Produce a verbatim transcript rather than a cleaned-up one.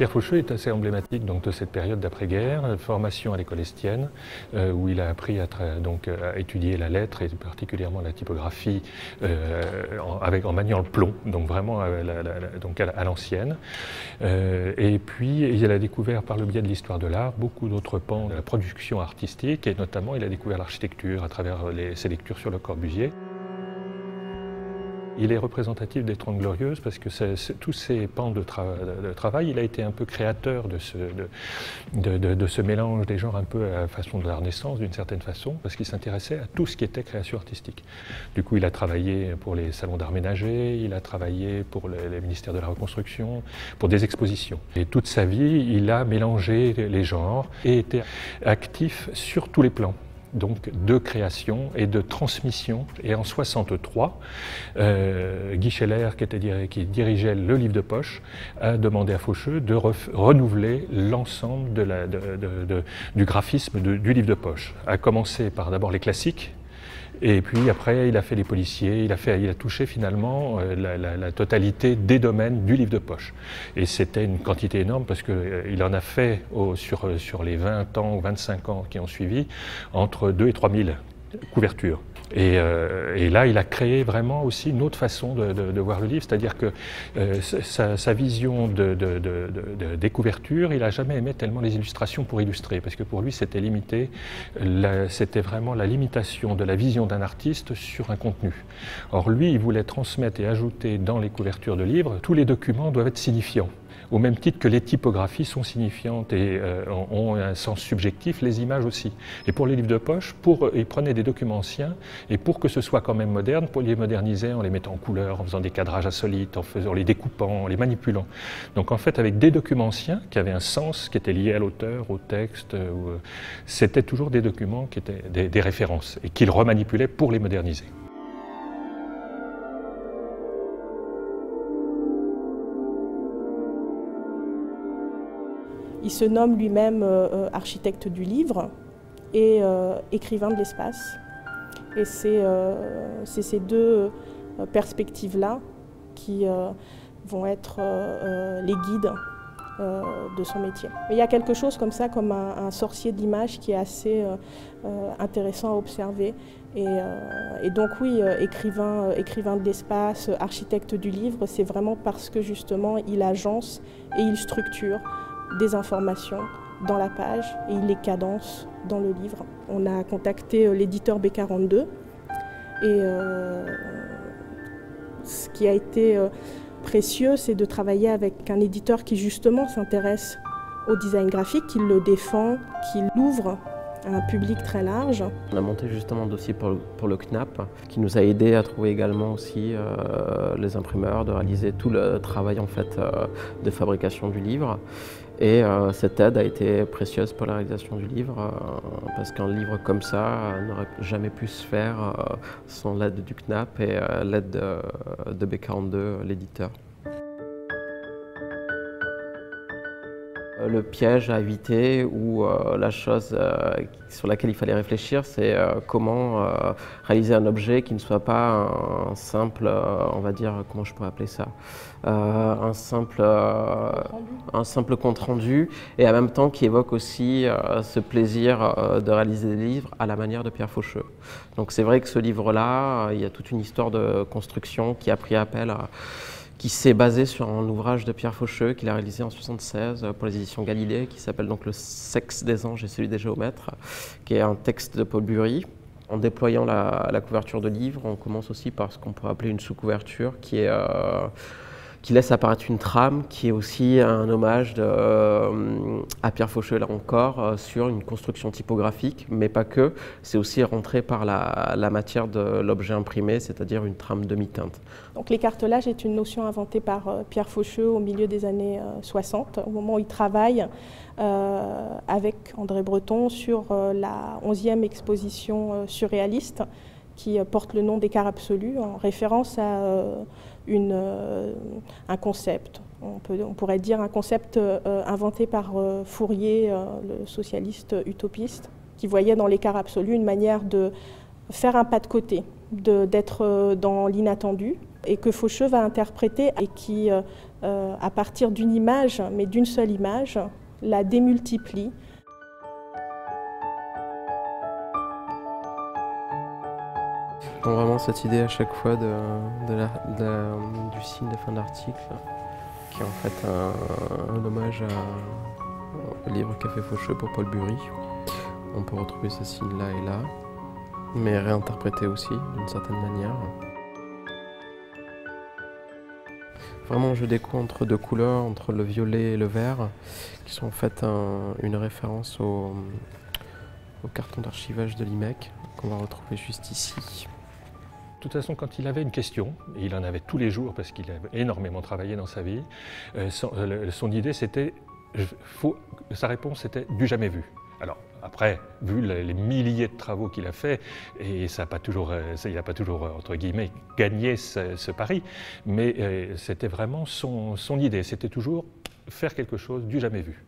Pierre Faucheux est assez emblématique donc, de cette période d'après-guerre, formation à l'école estienne, euh, où il a appris à, donc, à étudier la lettre et particulièrement la typographie euh, en, avec, en maniant le plomb, donc vraiment à, la, la, donc à l'ancienne. Euh, et puis il a découvert par le biais de l'histoire de l'art beaucoup d'autres pans de la production artistique et notamment il a découvert l'architecture à travers les, ses lectures sur le Corbusier. Il est représentatif des Trente Glorieuses parce que c'est, c'est, tous ces pans de, tra- de travail, il a été un peu créateur de ce, de, de, de, de ce mélange des genres un peu à façon de la Renaissance d'une certaine façon, parce qu'il s'intéressait à tout ce qui était création artistique. Du coup, il a travaillé pour les salons d'art ménager, il a travaillé pour le, les ministères de la Reconstruction, pour des expositions. Et toute sa vie, il a mélangé les genres et était actif sur tous les plans. Donc de création et de transmission. Et en mille neuf cent soixante-trois, euh, Guichelaire, qui, était, qui dirigeait le livre de Poche, a demandé à Faucheux de re renouveler l'ensemble de la, de, de, de, du graphisme de, du livre de Poche, à commencer par d'abord les classiques. Et puis après, il a fait les policiers, il a, fait, il a touché finalement la, la, la totalité des domaines du livre de poche. Et c'était une quantité énorme parce qu'il euh, en a fait au, sur, sur les vingt ans ou vingt-cinq ans qui ont suivi, entre deux et trois mille couvertures. Et, euh, et là, il a créé vraiment aussi une autre façon de, de, de voir le livre, c'est-à-dire que euh, sa, sa vision de, de, de, de, des couvertures, il n'a jamais aimé tellement les illustrations pour illustrer, parce que pour lui, c'était limité, c'était vraiment la limitation de la vision d'un artiste sur un contenu. Or, lui, il voulait transmettre et ajouter dans les couvertures de livres, tous les documents doivent être signifiants. Au même titre que les typographies sont signifiantes et euh, ont un sens subjectif, les images aussi. Et pour les livres de poche, pour, ils prenaient des documents anciens, et pour que ce soit quand même moderne, pour les moderniser en les mettant en couleur, en faisant des cadrages insolites, en, faisant, en les découpant, en les manipulant. Donc en fait, avec des documents anciens qui avaient un sens, qui étaient liés à l'auteur, au texte, euh, c'était toujours des documents qui étaient des, des références, et qu'ils remanipulaient pour les moderniser. Il se nomme lui-même euh, architecte du livre et euh, écrivain de l'espace. Et c'est euh, ces deux euh, perspectives-là qui euh, vont être euh, les guides euh, de son métier. Mais il y a quelque chose comme ça, comme un, un sorcier de l'image qui est assez euh, euh, intéressant à observer. Et, euh, et donc oui, euh, écrivain, euh, écrivain de l'espace, architecte du livre, c'est vraiment parce que justement il agence et il structure des informations dans la page et il les cadence dans le livre. On a contacté l'éditeur B quarante-deux et euh, ce qui a été précieux, c'est de travailler avec un éditeur qui justement s'intéresse au design graphique, qui le défend, qui l'ouvre à un public très large. On a monté justement un dossier pour le, pour le C N A P qui nous a aidé à trouver également aussi euh, les imprimeurs, de réaliser tout le travail en fait euh, de fabrication du livre. Et euh, cette aide a été précieuse pour la réalisation du livre euh, parce qu'un livre comme ça euh, n'aurait jamais pu se faire euh, sans l'aide du C N A P et euh, l'aide de, de B quarante-deux, l'éditeur. Le piège à éviter ou euh, la chose euh, sur laquelle il fallait réfléchir, c'est euh, comment euh, réaliser un objet qui ne soit pas un simple, euh, on va dire, comment je pourrais appeler ça, euh, un simple, euh, un simple compte-rendu et en même temps qui évoque aussi euh, ce plaisir euh, de réaliser des livres à la manière de Pierre Faucheux. Donc c'est vrai que ce livre-là, euh, il y a toute une histoire de construction qui a pris appel à qui s'est basé sur un ouvrage de Pierre Faucheux qu'il a réalisé en mille neuf cent soixante-seize pour les éditions Galilée, qui s'appelle donc le sexe des anges et celui des géomètres, qui est un texte de Paul Bury. En déployant la, la couverture de livre, on commence aussi par ce qu'on pourrait appeler une sous-couverture, qui est euh, qui laisse apparaître une trame, qui est aussi un hommage de, euh, à Pierre Faucheux là encore euh, sur une construction typographique, mais pas que. C'est aussi rentré par la, la matière de l'objet imprimé, c'est-à-dire une trame demi-teinte. Donc l'écartelage est une notion inventée par euh, Pierre Faucheux au milieu des années euh, soixante, au moment où il travaille euh, avec André Breton sur euh, la onzième exposition euh, surréaliste qui euh, porte le nom d'écart absolu en référence à euh, Une, euh, un concept, on, peut, on pourrait dire un concept euh, inventé par euh, Fourier, euh, le socialiste utopiste, qui voyait dans l'écart absolu une manière de faire un pas de côté, d'être dans l'inattendu, et que Faucheux va interpréter et qui, euh, à partir d'une image, mais d'une seule image, la démultiplie. Donc vraiment cette idée à chaque fois de, de la, de la, du signe de la fin de l'article, qui est en fait un, un hommage à, au livre Café Faucheux pour Paul Bury. On peut retrouver ce signe là et là, mais réinterprété aussi d'une certaine manière. Vraiment un jeu d'écho entre deux couleurs, entre le violet et le vert, qui sont en fait un, une référence au, au carton d'archivage de l'I M E C, qu'on va retrouver juste ici. De toute façon, quand il avait une question, et il en avait tous les jours parce qu'il a énormément travaillé dans sa vie, euh, son, euh, son idée c'était, sa réponse était du jamais vu. Alors après, vu les milliers de travaux qu'il a fait, et ça a pas toujours, ça, il n'a pas toujours, entre guillemets, gagné ce, ce pari, mais euh, c'était vraiment son, son idée, c'était toujours faire quelque chose du jamais vu.